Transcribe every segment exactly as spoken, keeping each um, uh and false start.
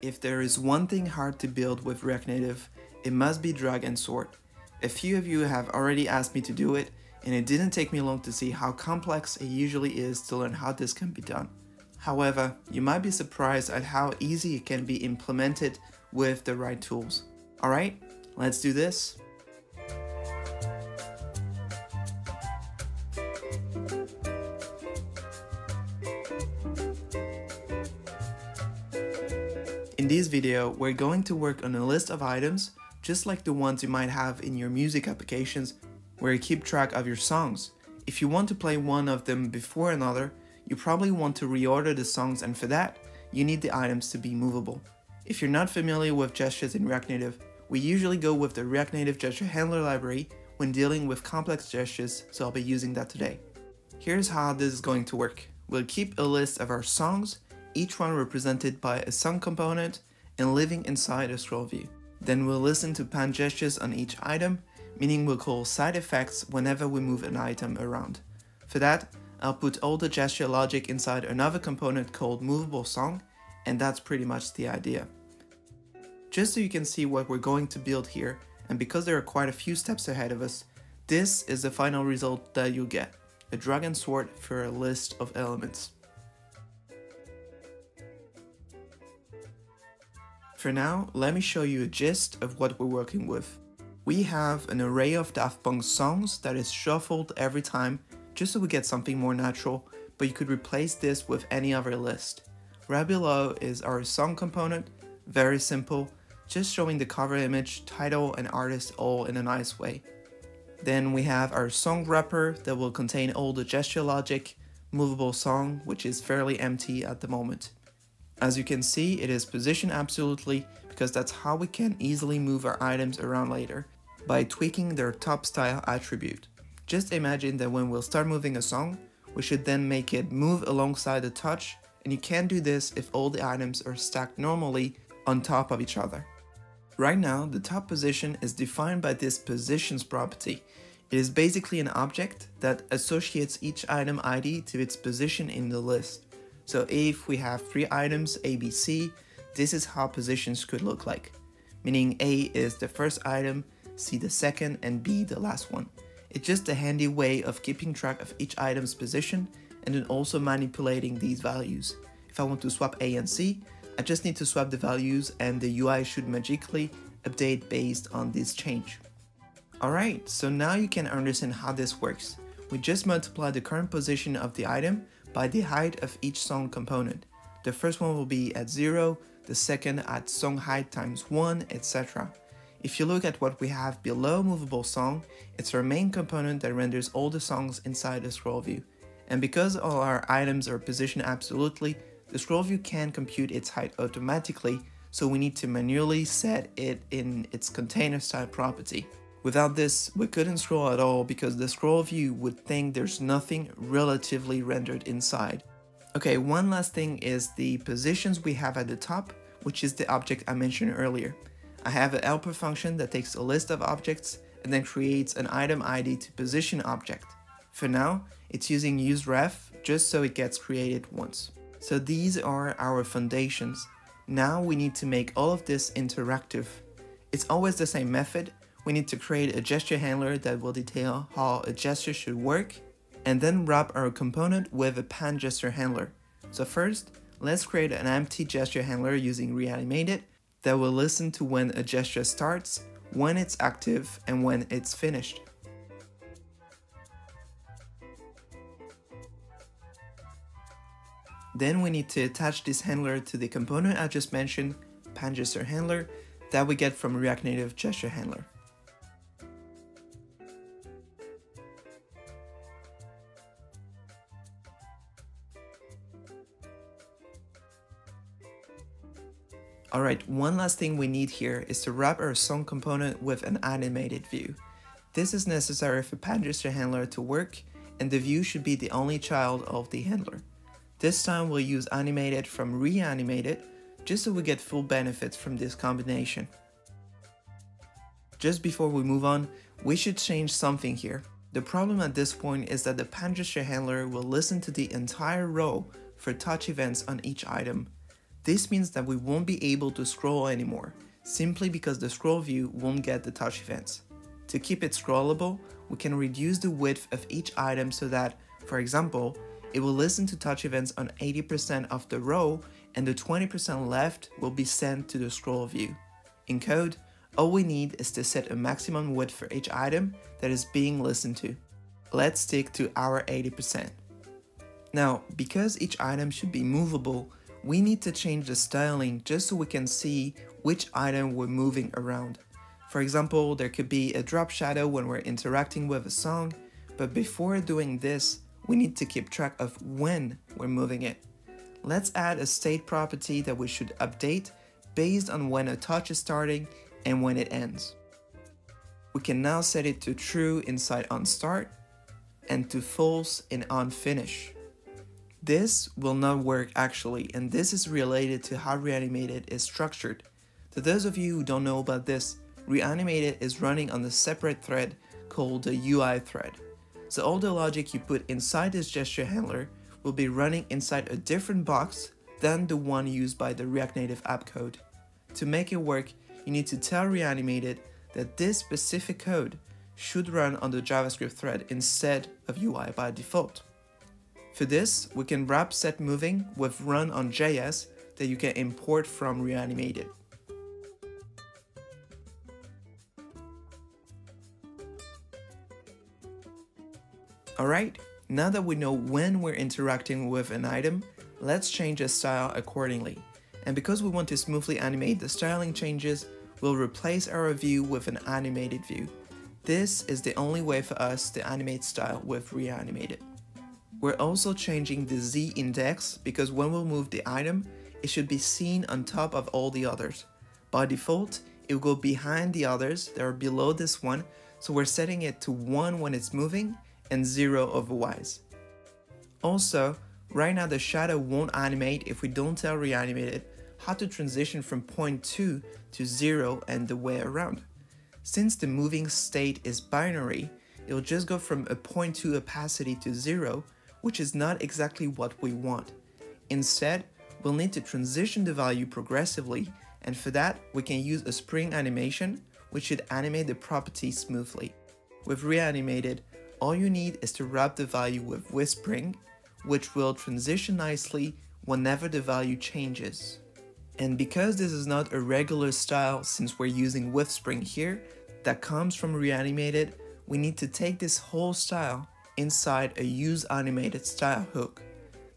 If there is one thing hard to build with React Native, it must be drag and sort. A few of you have already asked me to do it, and it didn't take me long to see how complex it usually is to learn how this can be done. However, you might be surprised at how easy it can be implemented with the right tools. Alright, let's do this. In this video, we're going to work on a list of items, just like the ones you might have in your music applications where you keep track of your songs. If you want to play one of them before another, you probably want to reorder the songs, and for that, you need the items to be movable. If you're not familiar with gestures in React Native, we usually go with the React Native Gesture Handler library when dealing with complex gestures, so I'll be using that today. Here's how this is going to work. We'll keep a list of our songs, each one represented by a song component and living inside a scroll view. Then we'll listen to pan gestures on each item, meaning we'll call side effects whenever we move an item around. For that, I'll put all the gesture logic inside another component called movable song, and that's pretty much the idea. Just so you can see what we're going to build here, and because there are quite a few steps ahead of us, this is the final result that you'll get, a drag and sort for a list of elements. For now, let me show you a gist of what we're working with. We have an array of Daft Punk songs that is shuffled every time just so we get something more natural, but you could replace this with any other list. Right below is our song component, very simple, just showing the cover image, title and artist all in a nice way. Then we have our song wrapper that will contain all the gesture logic, movable song, which is fairly empty at the moment. As you can see, it is positioned absolutely because that's how we can easily move our items around later, by tweaking their top style attribute. Just imagine that when we'll start moving a song, we should then make it move alongside the touch, and you can't do this if all the items are stacked normally on top of each other. Right now, the top position is defined by this positions property. It is basically an object that associates each item I D to its position in the list. So if we have three items, A, B, C, this is how positions could look like. Meaning A is the first item, C the second, and B the last one. It's just a handy way of keeping track of each item's position and then also manipulating these values. If I want to swap A and C, I just need to swap the values and the U I should magically update based on this change. Alright, so now you can understand how this works. We just multiply the current position of the item by the height of each song component. The first one will be at zero, the second at song height times one, et cetera. If you look at what we have below movable song, it's our main component that renders all the songs inside the scroll view. And because all our items are positioned absolutely, the scroll view can compute its height automatically, so we need to manually set it in its container style property. Without this, we couldn't scroll at all because the scroll view would think there's nothing relatively rendered inside. Okay, one last thing is the positions we have at the top, which is the object I mentioned earlier. I have an helper function that takes a list of objects and then creates an item I D to position object. For now, it's using useRef just so it gets created once. So these are our foundations. Now we need to make all of this interactive. It's always the same method. We need to create a gesture handler that will detail how a gesture should work, and then wrap our component with a pan gesture handler. So first, let's create an empty gesture handler using Reanimated that will listen to when a gesture starts, when it's active, and when it's finished. Then we need to attach this handler to the component I just mentioned, PanGestureHandler, that we get from React Native Gesture Handler. Alright, one last thing we need here is to wrap our song component with an animated view. This is necessary for PanGestureHandler to work, and the view should be the only child of the handler. This time we'll use animated from reanimated, just so we get full benefits from this combination. Just before we move on, we should change something here. The problem at this point is that the PanGesture handler will listen to the entire row for touch events on each item. This means that we won't be able to scroll anymore, simply because the scroll view won't get the touch events. To keep it scrollable, we can reduce the width of each item so that, for example, it will listen to touch events on eighty percent of the row and the twenty percent left will be sent to the scroll view. In code, all we need is to set a maximum width for each item that is being listened to. Let's stick to our eighty percent. Now, because each item should be movable, we need to change the styling just so we can see which item we're moving around. For example, there could be a drop shadow when we're interacting with a song, but before doing this, we need to keep track of when we're moving it. Let's add a state property that we should update based on when a touch is starting and when it ends. We can now set it to true inside onStart and to false in onFinish. This will not work actually, and this is related to how Reanimated is structured. To those of you who don't know about this, Reanimated is running on a separate thread called the U I thread. So all the logic you put inside this gesture handler will be running inside a different box than the one used by the React Native app code. To make it work, you need to tell Reanimated that this specific code should run on the JavaScript thread instead of U I by default. For this, we can wrap setMoving with run on J S that you can import from Reanimated. Alright, now that we know when we're interacting with an item, let's change the style accordingly. And because we want to smoothly animate the styling changes, we'll replace our view with an animated view. This is the only way for us to animate style with Reanimated. We're also changing the Z index because when we'll move the item, it should be seen on top of all the others. By default, it will go behind the others that are below this one, so we're setting it to one when it's moving and zero otherwise. Also, right now the shadow won't animate if we don't tell Reanimated how to transition from point two to zero and the way around. Since the moving state is binary, it'll just go from a point two opacity to zero, which is not exactly what we want. Instead, we'll need to transition the value progressively, and for that, we can use a spring animation, which should animate the property smoothly. With Reanimated, all you need is to wrap the value with withSpring, which will transition nicely whenever the value changes. And because this is not a regular style since we're using withSpring here, that comes from Reanimated, we need to take this whole style inside a useAnimatedStyle hook.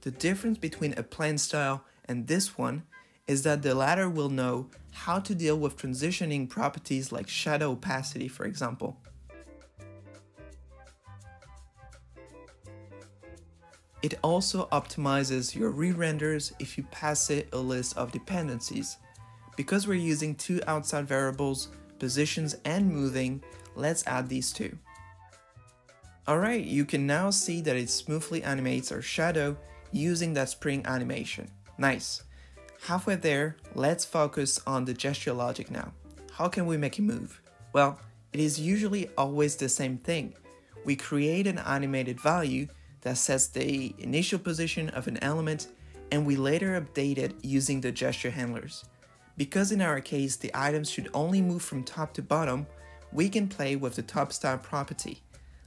The difference between a plain style and this one is that the latter will know how to deal with transitioning properties like shadow opacity, for example. It also optimizes your re-renders if you pass it a list of dependencies. Because we're using two outside variables, positions and moving, let's add these two. Alright, you can now see that it smoothly animates our shadow using that spring animation. Nice. Halfway there, let's focus on the gesture logic now. How can we make it move? Well, it is usually always the same thing. We create an animated value that sets the initial position of an element and we later update it using the gesture handlers. Because in our case the items should only move from top to bottom, we can play with the top style property.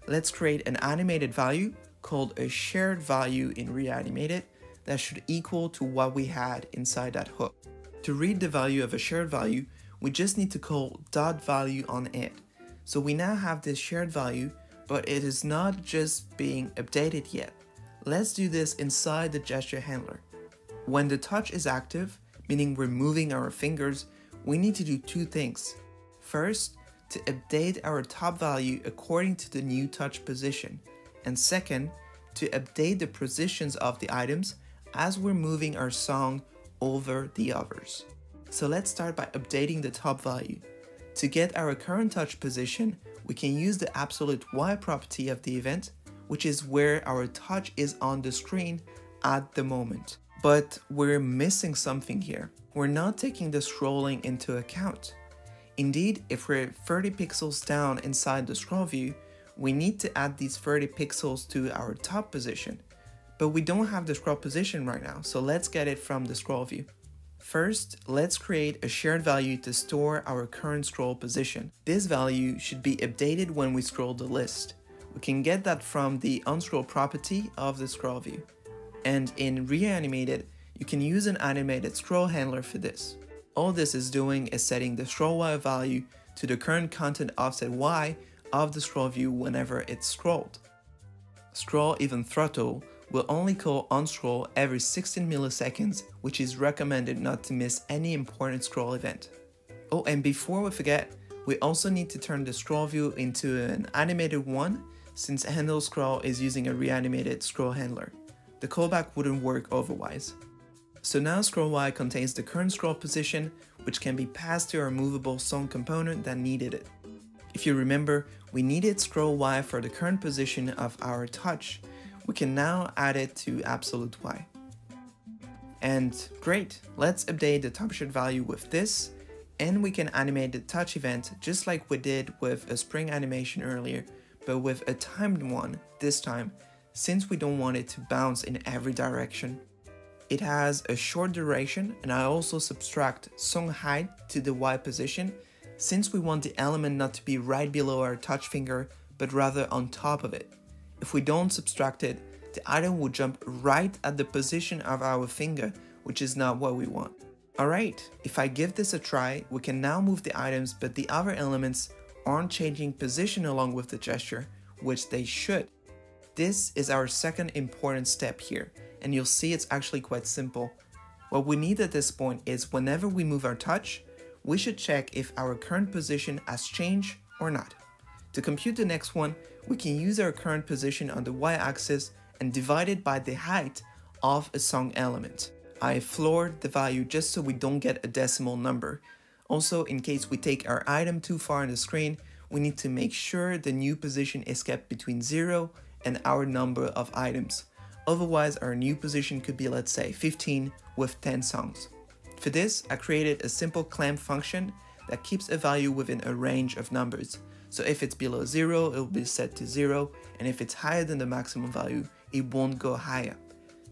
Let's create an animated value called a shared value in Reanimated that should equal to what we had inside that hook. To read the value of a shared value, we just need to call dot value on it. So we now have this shared value, but it is not just being updated yet. Let's do this inside the gesture handler. When the touch is active, meaning we're moving our fingers, we need to do two things. First, to update our top value according to the new touch position. And second, to update the positions of the items as we're moving our song over the others. So let's start by updating the top value. To get our current touch position, we can use the absoluteY property of the event, which is where our touch is on the screen at the moment. But we're missing something here. We're not taking the scrolling into account. Indeed, if we're thirty pixels down inside the scroll view, we need to add these thirty pixels to our top position. But we don't have the scroll position right now, so let's get it from the scroll view. First, let's create a shared value to store our current scroll position. This value should be updated when we scroll the list. We can get that from the onScroll property of the scroll view. And in Reanimated, you can use an animated scroll handler for this. All this is doing is setting the scrollY value to the current contentOffsetY of the scroll view whenever it's scrolled. Scroll even throttle will only call onScroll every sixteen milliseconds, which is recommended not to miss any important scroll event. Oh, and before we forget, we also need to turn the scroll view into an animated one, since handleScroll is using a reanimated scroll handler. The callback wouldn't work otherwise. So now scrollY contains the current scroll position, which can be passed to our movable song component that needed it. If you remember, we needed scrollY for the current position of our touch. We can now add it to absoluteY. And great, let's update the TouchShot value with this, and we can animate the touch event just like we did with a spring animation earlier, but with a timed one this time, since we don't want it to bounce in every direction. It has a short duration, and I also subtract song height to the Y position, since we want the element not to be right below our touch finger, but rather on top of it. If we don't subtract it, the item will jump right at the position of our finger, which is not what we want. Alright, if I give this a try, we can now move the items, but the other elements aren't changing position along with the gesture, which they should. This is our second important step here, and you'll see it's actually quite simple. What we need at this point is whenever we move our touch, we should check if our current position has changed or not. To compute the next one, we can use our current position on the y-axis and divide it by the height of a song element. I floored the value just so we don't get a decimal number. Also, in case we take our item too far on the screen, we need to make sure the new position is kept between zero and our number of items. Otherwise, our new position could be, let's say, fifteen with ten songs. For this, I created a simple clamp function that keeps a value within a range of numbers. So if it's below zero, it will be set to zero, and if it's higher than the maximum value, it won't go higher.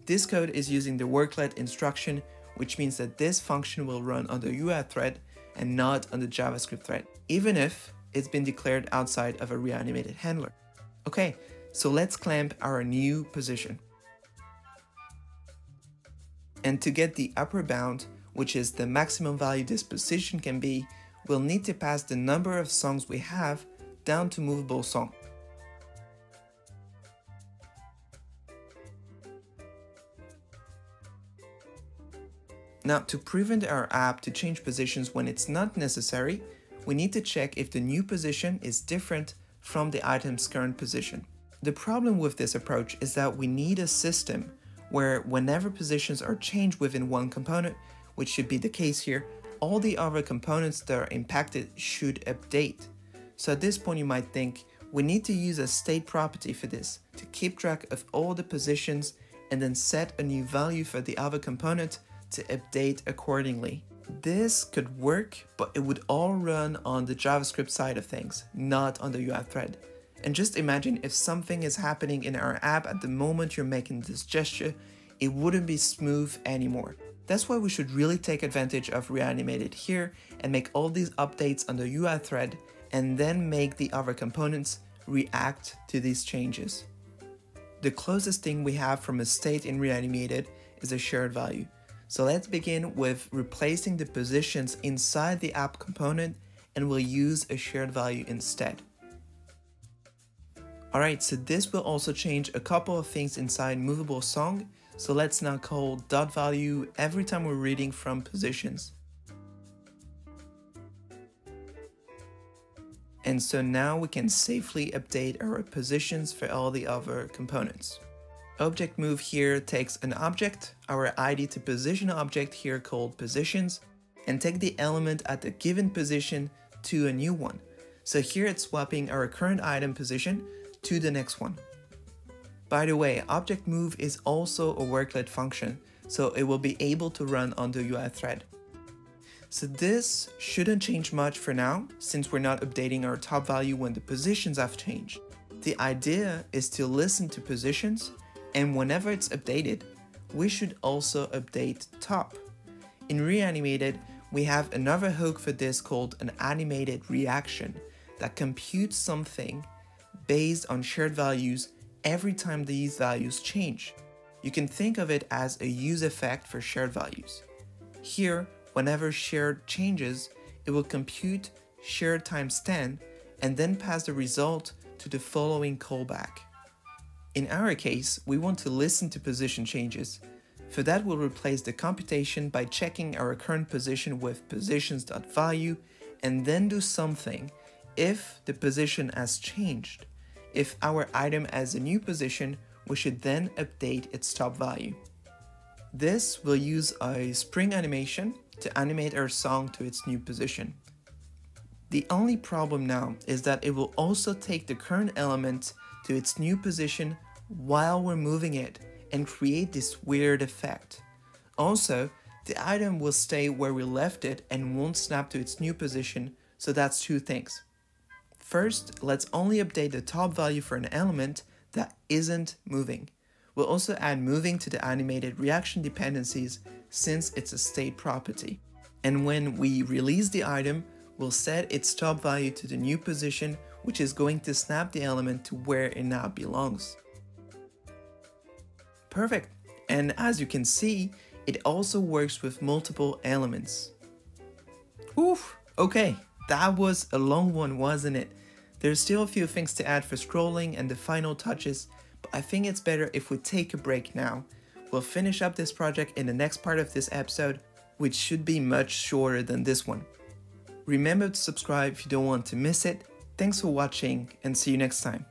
This code is using the worklet instruction, which means that this function will run on the U I thread and not on the JavaScript thread, even if it's been declared outside of a reanimated handler. Okay, so let's clamp our new position. And to get the upper bound, which is the maximum value this position can be, we'll need to pass the number of songs we have down to movable song. Now, to prevent our app to change positions when it's not necessary, we need to check if the new position is different from the item's current position. The problem with this approach is that we need a system where whenever positions are changed within one component, which should be the case here, all the other components that are impacted should update. So at this point you might think, we need to use a state property for this, to keep track of all the positions and then set a new value for the other component to update accordingly. This could work, but it would all run on the JavaScript side of things, not on the U I thread. And just imagine if something is happening in our app at the moment you're making this gesture, it wouldn't be smooth anymore. That's why we should really take advantage of Reanimated here and make all these updates on the U I thread and then make the other components react to these changes. The closest thing we have from a state in Reanimated is a shared value. So let's begin with replacing the positions inside the app component, and we'll use a shared value instead. Alright, so this will also change a couple of things inside movable song, so let's now call dot value every time we're reading from positions. And so now we can safely update our positions for all the other components. Object move here takes an object, our I D to position object here called positions, and take the element at the given position to a new one. So here it's swapping our current item position to the next one. By the way, object move is also a worklet function, so it will be able to run on the U I thread. So this shouldn't change much for now, since we're not updating our top value when the positions have changed. The idea is to listen to positions, and whenever it's updated, we should also update top. In Reanimated, we have another hook for this called an animated reaction that computes something based on shared values every time these values change. You can think of it as a use effect for shared values. Here, whenever shared changes, it will compute shared times ten and then pass the result to the following callback. In our case, we want to listen to position changes. For that, we'll replace the computation by checking our current position with positions.value and then do something if the position has changed. If our item has a new position, we should then update its top value. This will use a spring animation to animate our song to its new position. The only problem now is that it will also take the current element to its new position while we're moving it and create this weird effect. Also, the item will stay where we left it and won't snap to its new position, so that's two things. First, let's only update the top value for an element that isn't moving. We'll also add moving to the animated reaction dependencies since it's a state property. And when we release the item, we'll set its top value to the new position, which is going to snap the element to where it now belongs. Perfect. And as you can see, it also works with multiple elements. Oof, okay, that was a long one, wasn't it? There's still a few things to add for scrolling and the final touches, but I think it's better if we take a break now. We'll finish up this project in the next part of this episode, which should be much shorter than this one. Remember to subscribe if you don't want to miss it. Thanks for watching and see you next time.